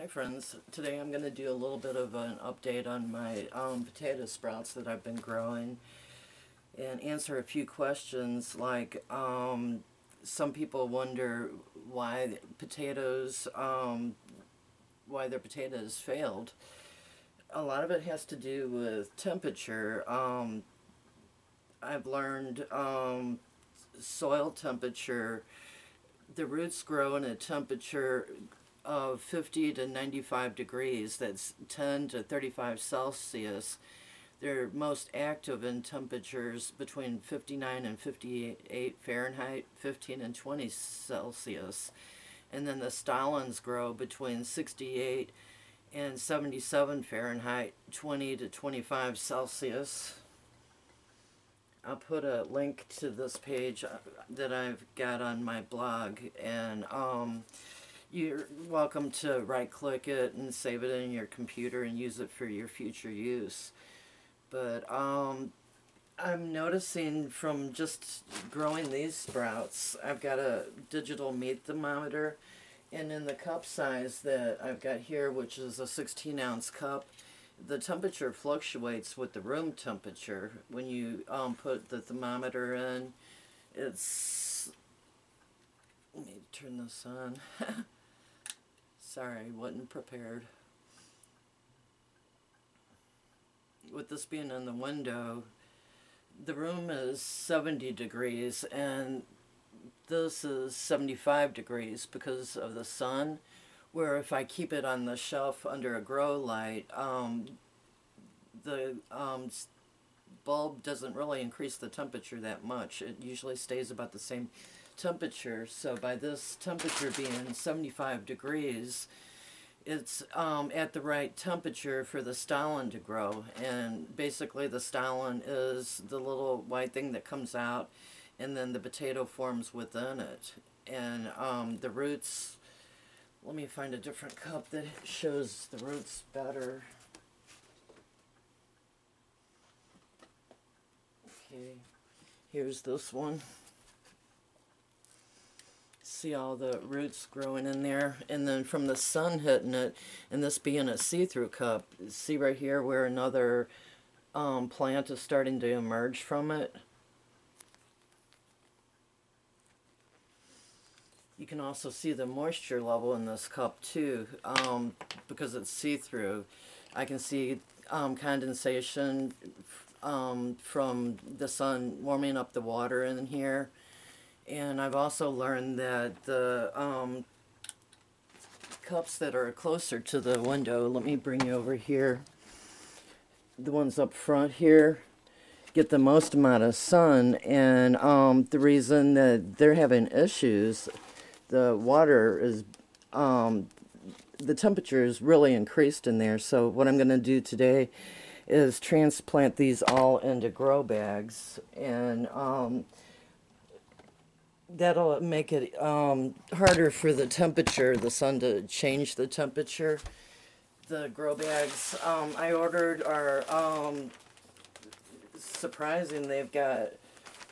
Hi friends, today I'm going to do a little bit of an update on my potato sprouts that I've been growing and answer a few questions like some people wonder why potatoes, why their potatoes failed. A lot of it has to do with temperature. I've learned soil temperature, the roots grow in a temperature of 50 to 95 degrees, that's 10 to 35 Celsius. They're most active in temperatures between 59 and 58 Fahrenheit, 15 and 20 Celsius. And then the stolons grow between 68 and 77 Fahrenheit, 20 to 25 Celsius. I'll put a link to this page that I've got on my blog, and you're welcome to right-click it and save it in your computer and use it for your future use. But I'm noticing from just growing these sprouts, I've got a digital meat thermometer, and in the cup size that I've got here, which is a 16-ounce cup, the temperature fluctuates with the room temperature. When you put the thermometer in, it's... Let me turn this on. Sorry, wasn't prepared. With this being in the window, the room is 70 degrees and this is 75 degrees because of the sun, where if I keep it on the shelf under a grow light, the bulb doesn't really increase the temperature that much. It usually stays about the same temperature. So by this temperature being 75 degrees, it's at the right temperature for the stolon to grow. And basically the stolon is the little white thing that comes out and then the potato forms within it. And the roots, let me find a different cup that shows the roots better. Okay, here's this one. See all the roots growing in there, and then from the sun hitting it, and this being a see-through cup, see right here where another plant is starting to emerge from it. You can also see the moisture level in this cup too, because it's see-through. I can see condensation from the sun warming up the water in here. And I've also learned that the cups that are closer to the window, let me bring you over here, the ones up front here, get the most amount of sun. And the reason that they're having issues, the water is, the temperature is really increased in there. So what I'm going to do today is transplant these all into grow bags, and that'll make it harder for the temperature, the sun to change the temperature. The grow bags I ordered are surprising. They've got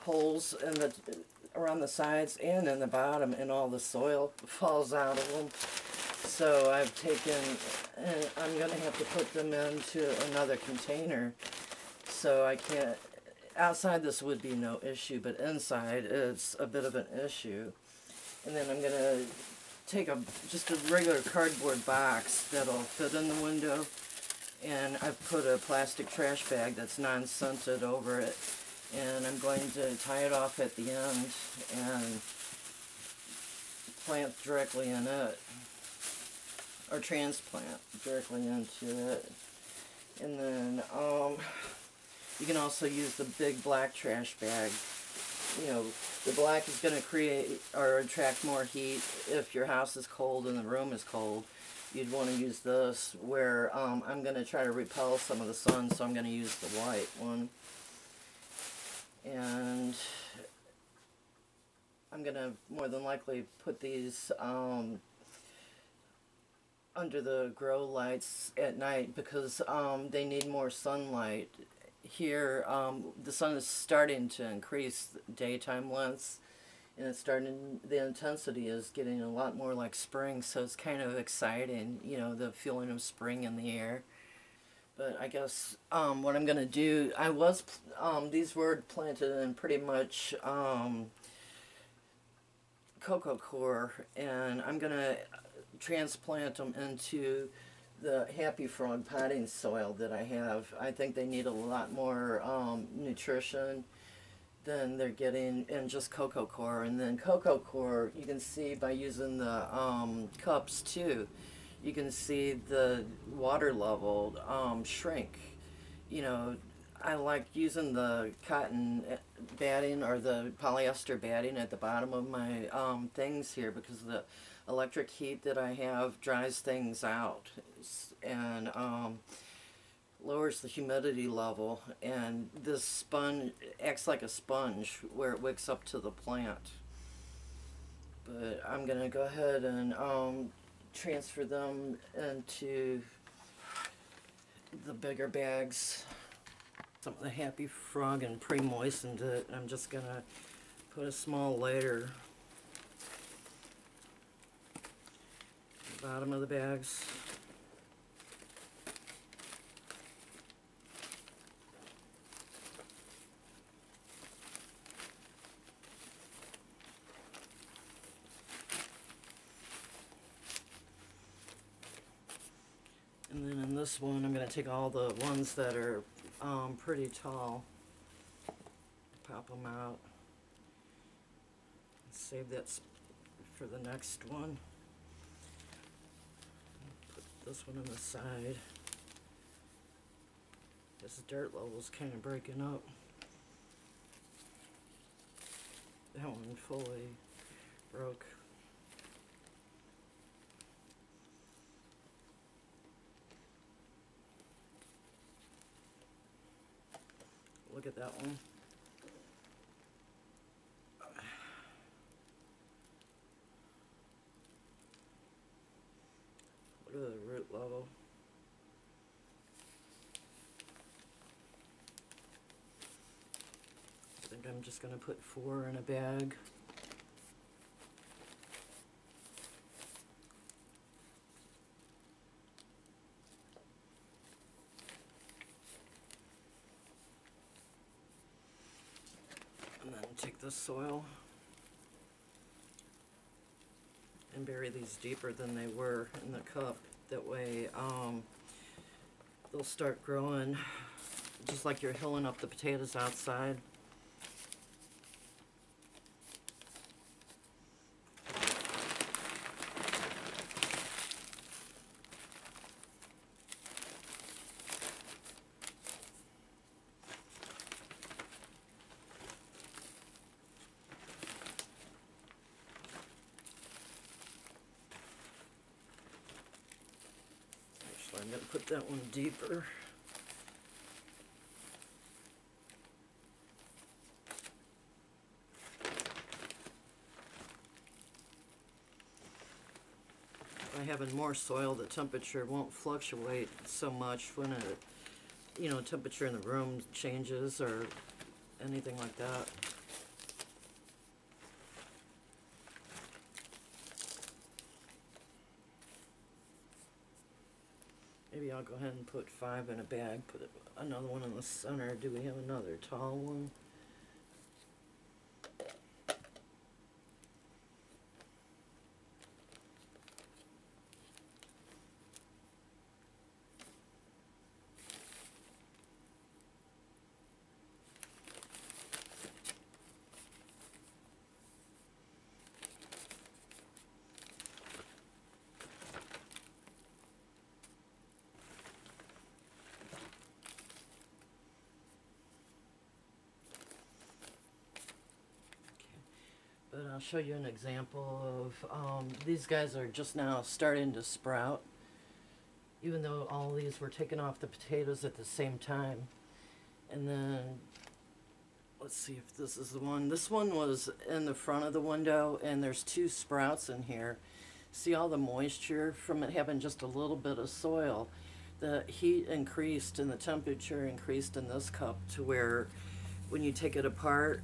holes in the around the sides and in the bottom, and all the soil falls out of them. So I've taken, and I'm going to have to put them into another container. So I can't. Outside this would be no issue, but inside it's a bit of an issue. And then I'm going to take just a regular cardboard box that'll fit in the window, and I've put a plastic trash bag that's non-scented over it, and I'm going to tie it off at the end and plant directly in it, or transplant directly into it. And then you can also use the big black trash bag. You know, the black is going to create or attract more heat. If your house is cold and the room is cold, you'd want to use this, where I'm going to try to repel some of the sun, so I'm going to use the white one. And I'm going to more than likely put these under the grow lights at night, because they need more sunlight. Here, the sun is starting to increase daytime lengths, and it's starting, the intensity is getting a lot more like spring, so it's kind of exciting, you know, the feeling of spring in the air. But I guess what I'm going to do, I was, these were planted in pretty much Coco Coir, and I'm going to transplant them into the Happy Frog potting soil that I have. I think they need a lot more nutrition than they're getting in just Coco Coir. And then Coco Coir, you can see by using the cups too, you can see the water level shrink. You know, I like using the cotton batting or the polyester batting at the bottom of my things here, because the electric heat that I have dries things out and lowers the humidity level, and this sponge acts like a sponge where it wicks up to the plant. But I'm gonna go ahead and transfer them into the bigger bags. Some of the Happy Frog and pre-moistened it. I'm just gonna put a small layer at the bottom of the bags. And then in this one, I'm going to take all the ones that are pretty tall, pop them out, save that for the next one. Put this one on the side. This dirt level is kind of breaking up. That one fully broke. Look at that one. Look at the root level. I think I'm just going to put 4 in a bag. And then take this soil and bury these deeper than they were in the cup. That way they'll start growing just like you're hilling up the potatoes outside. I'm going to put that one deeper. By having more soil, the temperature won't fluctuate so much when a, you know, temperature in the room changes or anything like that. Maybe I'll go ahead and put 5 in a bag, put another one in the center. Do we have another tall one? But I'll show you an example of, these guys are just now starting to sprout, even though all these were taken off the potatoes at the same time. And then, let's see if this is the one. This one was in the front of the window, and there's 2 sprouts in here. See all the moisture from it having just a little bit of soil. The heat increased and the temperature increased in this cup to where when you take it apart,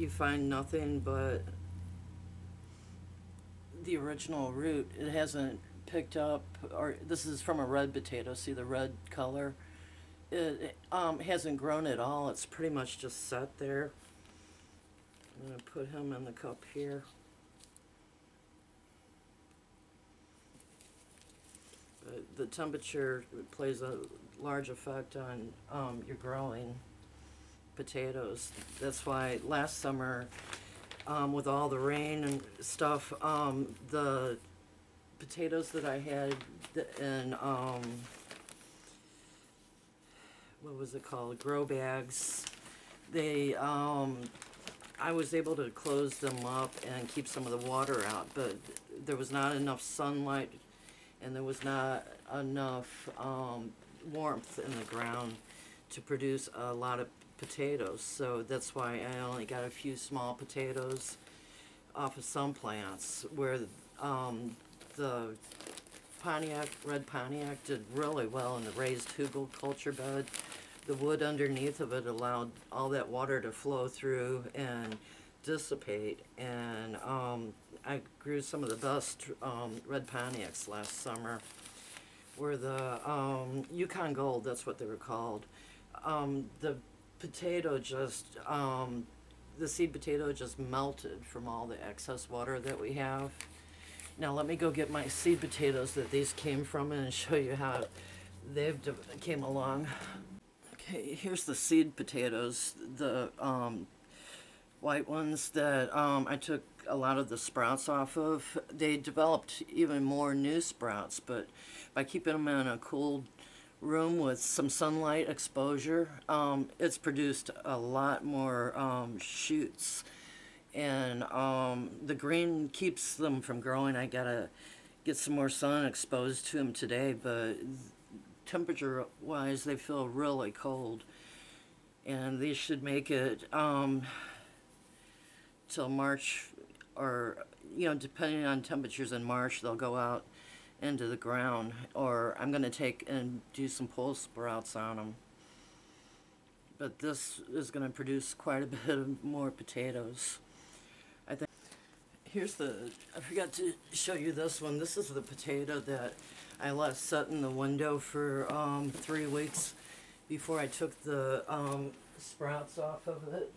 you find nothing but the original root. It hasn't picked up, or this is from a red potato, see the red color? It hasn't grown at all. It's pretty much just set there. I'm going to put him in the cup here. But the temperature plays a large effect on your growing potatoes. That's why last summer, with all the rain and stuff, the potatoes that I had in, what was it called, grow bags, they, I was able to close them up and keep some of the water out, but there was not enough sunlight and there was not enough warmth in the ground to produce a lot of potatoes. So that's why I only got a few small potatoes off of some plants, where the Pontiac, red Pontiac, did really well in the raised hugel culture bed. The wood underneath of it allowed all that water to flow through and dissipate, and I grew some of the best red Pontiacs last summer, were the Yukon Gold, that's what they were called. The potato just, the seed potato just melted from all the excess water that we have. Now let me go get my seed potatoes that these came from and show you how they've came along. Okay, here's the seed potatoes, the white ones that I took a lot of the sprouts off of. They developed even more new sprouts, but by keeping them in a cool room with some sunlight exposure, it's produced a lot more shoots. And the green keeps them from growing. I gotta get some more sun exposed to them today, but temperature-wise, they feel really cold, and these should make it till March, or depending on temperatures in March, they'll go out into the ground. Or I'm going to take and do some pole sprouts on them. But this is going to produce quite a bit of more potatoes, I think. Here's the, I forgot to show you this one. This is the potato that I left set in the window for 3 weeks before I took the sprouts off of it.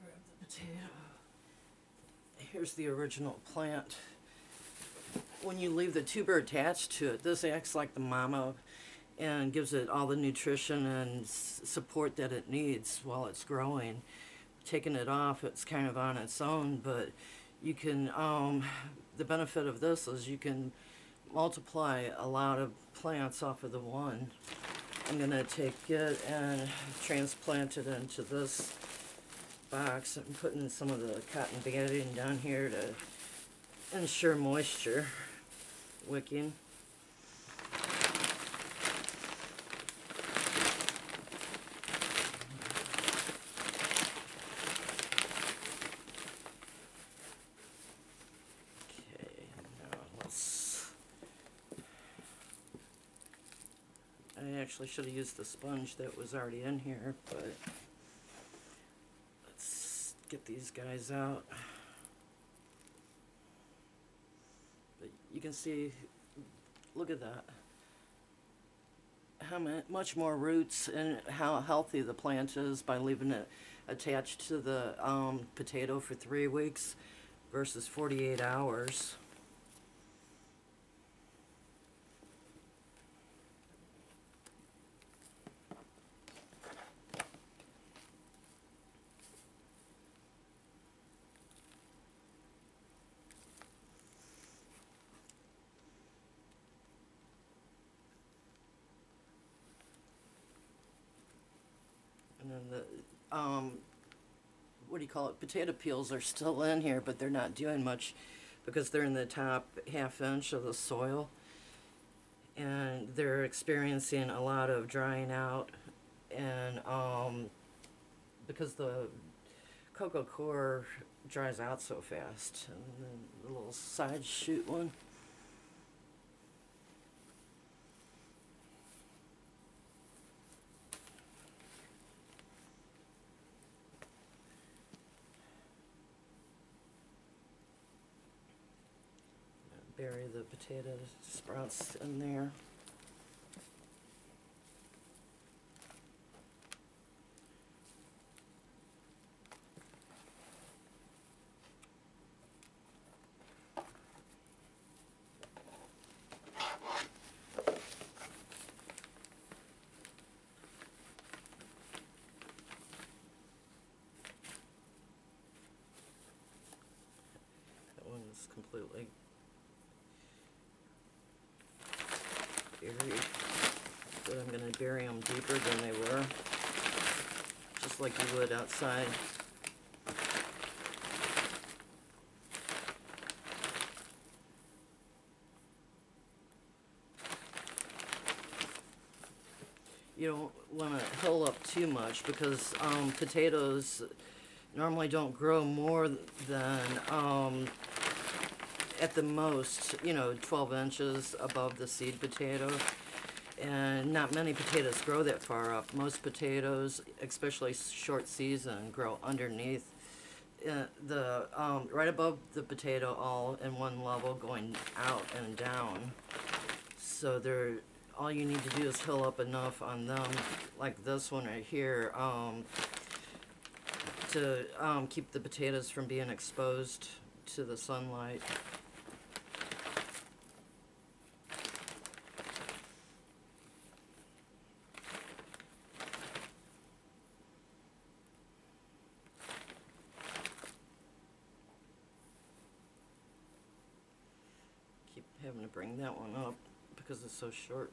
Grab the potato. Here's the original plant. When you leave the tuber attached to it, this acts like the mama and gives it all the nutrition and support that it needs while it's growing. Taking it off, it's kind of on its own, but you can, the benefit of this is you can multiply a lot of plants off of the one. I'm going to take it and transplant it into this box. I'm putting some of the cotton batting down here to ensure moisture wicking. I actually should have used the sponge that was already in here, but let's get these guys out. But you can see, look at that, how much more roots and how healthy the plant is by leaving it attached to the potato for 3 weeks versus 48 hours. And then the, what do you call it, potato peels are still in here, but they're not doing much because they're in the top ½ inch of the soil. And they're experiencing a lot of drying out. And because the Coco Coir dries out so fast. And then the little side shoot one. bury the potato sprouts in there. It's completely buried, but I'm going to bury them deeper than they were, just like you would outside. You don't want to hull up too much because potatoes normally don't grow more than at the most, you know, 12 inches above the seed potato, and not many potatoes grow that far up. Most potatoes, especially short season, grow underneath the right above the potato, all in one level going out and down. So they're, all you need to do is hill up enough on them, like this one right here, to keep the potatoes from being exposed to the sunlight. Having to bring that one up because it's so short.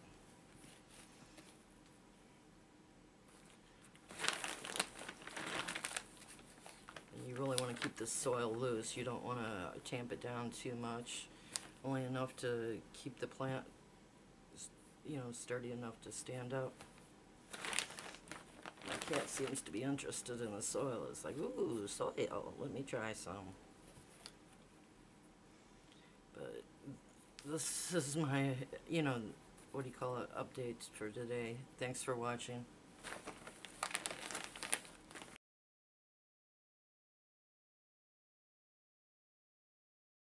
And you really want to keep the soil loose. You don't want to tamp it down too much, only enough to keep the plant, you know, sturdy enough to stand up. My cat seems to be interested in the soil. It's like, ooh, soil, let me try some. But this is my, you know, what do you call it, update for today. Thanks for watching.